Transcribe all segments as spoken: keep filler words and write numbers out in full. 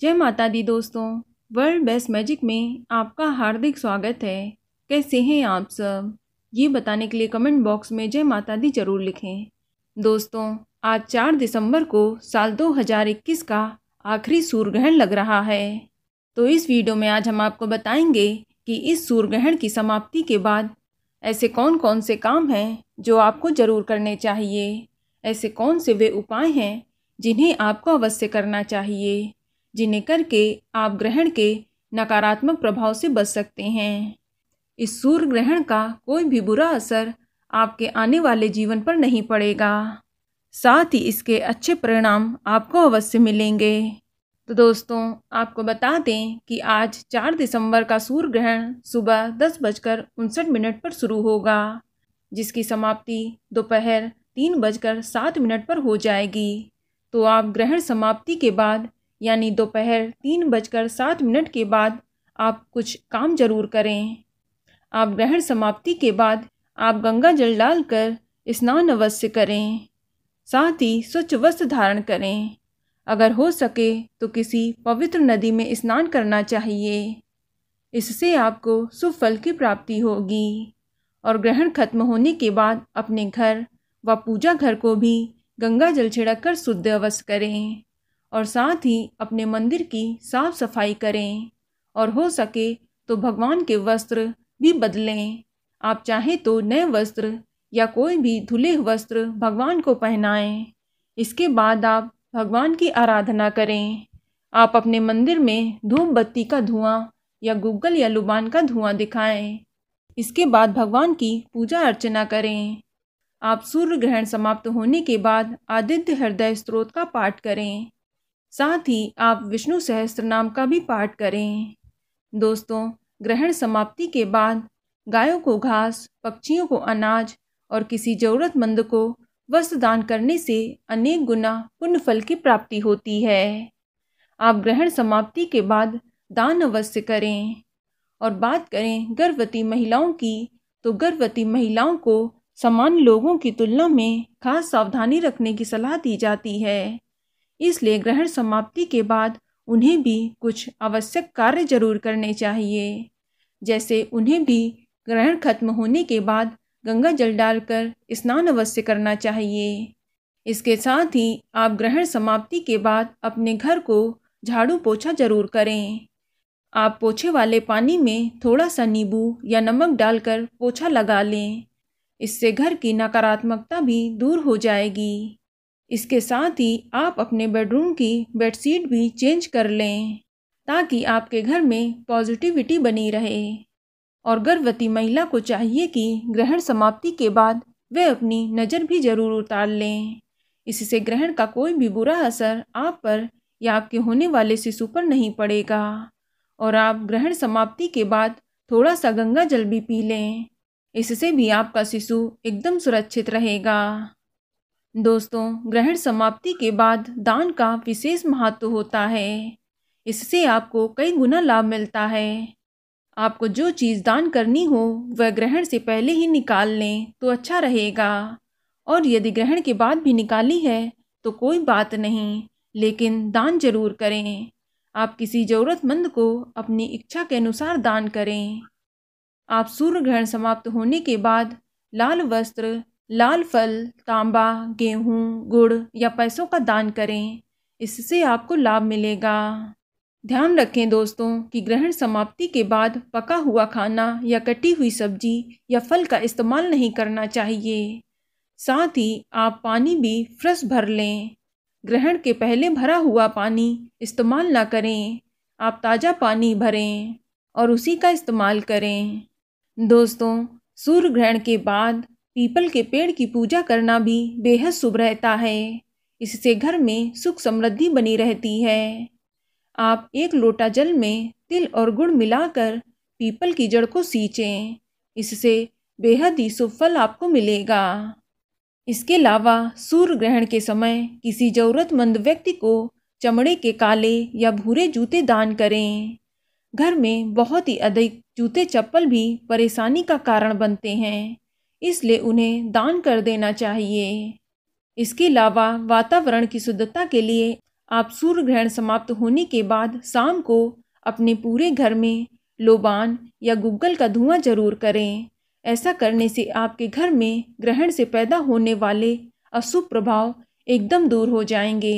जय माता दी दोस्तों, वर्ल्ड बेस्ट मैजिक में आपका हार्दिक स्वागत है। कैसे हैं आप सब, ये बताने के लिए कमेंट बॉक्स में जय माता दी जरूर लिखें। दोस्तों, आज चार दिसंबर को साल दो हज़ार इक्कीस का आखिरी सूर्य ग्रहण लग रहा है, तो इस वीडियो में आज हम आपको बताएंगे कि इस सूर्य ग्रहण की समाप्ति के बाद ऐसे कौन कौन से काम हैं जो आपको ज़रूर करने चाहिए, ऐसे कौन से वे उपाय हैं जिन्हें आपको अवश्य करना चाहिए, जिन्हें करके आप ग्रहण के नकारात्मक प्रभाव से बच सकते हैं। इस सूर्य ग्रहण का कोई भी बुरा असर आपके आने वाले जीवन पर नहीं पड़ेगा, साथ ही इसके अच्छे परिणाम आपको अवश्य मिलेंगे। तो दोस्तों, आपको बता दें कि आज चार दिसंबर का सूर्य ग्रहण सुबह दस बजकर उनसठ मिनट पर शुरू होगा, जिसकी समाप्ति दोपहर तीन बजकर सात मिनट पर हो जाएगी। तो आप ग्रहण समाप्ति के बाद यानी दोपहर तीन बजकर सात मिनट के बाद आप कुछ काम जरूर करें। आप ग्रहण समाप्ति के बाद आप गंगा जल डालकर स्नान अवश्य करें, साथ ही स्वच्छ वस्त्र धारण करें। अगर हो सके तो किसी पवित्र नदी में स्नान करना चाहिए, इससे आपको शुभ फल की प्राप्ति होगी। और ग्रहण खत्म होने के बाद अपने घर व पूजा घर को भी गंगा जल छिड़क कर शुद्ध अवश्य करें, और साथ ही अपने मंदिर की साफ सफाई करें, और हो सके तो भगवान के वस्त्र भी बदलें। आप चाहें तो नए वस्त्र या कोई भी धुले हुए वस्त्र भगवान को पहनाएं। इसके बाद आप भगवान की आराधना करें। आप अपने मंदिर में धूप बत्ती का धुआं या गूगल या लुबान का धुआं दिखाएं। इसके बाद भगवान की पूजा अर्चना करें। आप सूर्य ग्रहण समाप्त होने के बाद आदित्य हृदय स्त्रोत का पाठ करें, साथ ही आप विष्णु सहस्त्र नाम का भी पाठ करें। दोस्तों, ग्रहण समाप्ति के बाद गायों को घास, पक्षियों को अनाज और किसी ज़रूरतमंद को वस्त्र दान करने से अनेक गुना पुण्य फल की प्राप्ति होती है। आप ग्रहण समाप्ति के बाद दान अवश्य करें। और बात करें गर्भवती महिलाओं की, तो गर्भवती महिलाओं को सामान्य लोगों की तुलना में खास सावधानी रखने की सलाह दी जाती है, इसलिए ग्रहण समाप्ति के बाद उन्हें भी कुछ आवश्यक कार्य जरूर करने चाहिए। जैसे उन्हें भी ग्रहण खत्म होने के बाद गंगा जल डालकर स्नान अवश्य करना चाहिए। इसके साथ ही आप ग्रहण समाप्ति के बाद अपने घर को झाड़ू पोछा जरूर करें। आप पोछे वाले पानी में थोड़ा सा नींबू या नमक डालकर पोछा लगा लें, इससे घर की नकारात्मकता भी दूर हो जाएगी। इसके साथ ही आप अपने बेडरूम की बेडशीट भी चेंज कर लें, ताकि आपके घर में पॉजिटिविटी बनी रहे। और गर्भवती महिला को चाहिए कि ग्रहण समाप्ति के बाद वे अपनी नज़र भी ज़रूर उतार लें, इससे ग्रहण का कोई भी बुरा असर आप पर या आपके होने वाले शिशु पर नहीं पड़ेगा। और आप ग्रहण समाप्ति के बाद थोड़ा सा गंगा जल भी पी लें, इससे भी आपका शिशु एकदम सुरक्षित रहेगा। दोस्तों, ग्रहण समाप्ति के बाद दान का विशेष महत्व होता है, इससे आपको कई गुना लाभ मिलता है। आपको जो चीज़ दान करनी हो वह ग्रहण से पहले ही निकाल लें तो अच्छा रहेगा, और यदि ग्रहण के बाद भी निकाली है तो कोई बात नहीं, लेकिन दान जरूर करें। आप किसी ज़रूरतमंद को अपनी इच्छा के अनुसार दान करें। आप सूर्य ग्रहण समाप्त होने के बाद लाल वस्त्र, लाल फल, तांबा, गेहूँ, गुड़ या पैसों का दान करें, इससे आपको लाभ मिलेगा। ध्यान रखें दोस्तों कि ग्रहण समाप्ति के बाद पका हुआ खाना या कटी हुई सब्जी या फल का इस्तेमाल नहीं करना चाहिए। साथ ही आप पानी भी फ्रेश भर लें। ग्रहण के पहले भरा हुआ पानी इस्तेमाल ना करें, आप ताज़ा पानी भरें और उसी का इस्तेमाल करें। दोस्तों, सूर्य ग्रहण के बाद पीपल के पेड़ की पूजा करना भी बेहद शुभ रहता है, इससे घर में सुख समृद्धि बनी रहती है। आप एक लोटा जल में तिल और गुड़ मिलाकर पीपल की जड़ को सींचें, इससे बेहद ही शुभ फल आपको मिलेगा। इसके अलावा सूर्य ग्रहण के समय किसी ज़रूरतमंद व्यक्ति को चमड़े के काले या भूरे जूते दान करें। घर में बहुत ही अधिक जूते चप्पल भी परेशानी का कारण बनते हैं, इसलिए उन्हें दान कर देना चाहिए। इसके अलावा वातावरण की शुद्धता के लिए आप सूर्य ग्रहण समाप्त होने के बाद शाम को अपने पूरे घर में लोबान या गुग्गल का धुआं जरूर करें। ऐसा करने से आपके घर में ग्रहण से पैदा होने वाले अशुभ प्रभाव एकदम दूर हो जाएंगे।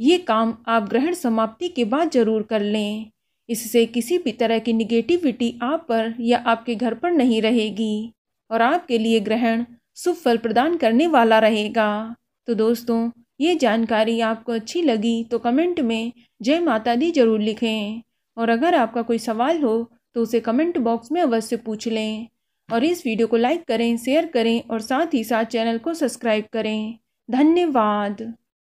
ये काम आप ग्रहण समाप्ति के बाद जरूर कर लें। इससे किसी भी तरह की निगेटिविटी आप पर या आपके घर पर नहीं रहेगी और आपके लिए ग्रहण शुभ फल प्रदान करने वाला रहेगा। तो दोस्तों, ये जानकारी आपको अच्छी लगी तो कमेंट में जय माता दी जरूर लिखें और अगर आपका कोई सवाल हो तो उसे कमेंट बॉक्स में अवश्य पूछ लें और इस वीडियो को लाइक करें, शेयर करें और साथ ही साथ चैनल को सब्सक्राइब करें। धन्यवाद।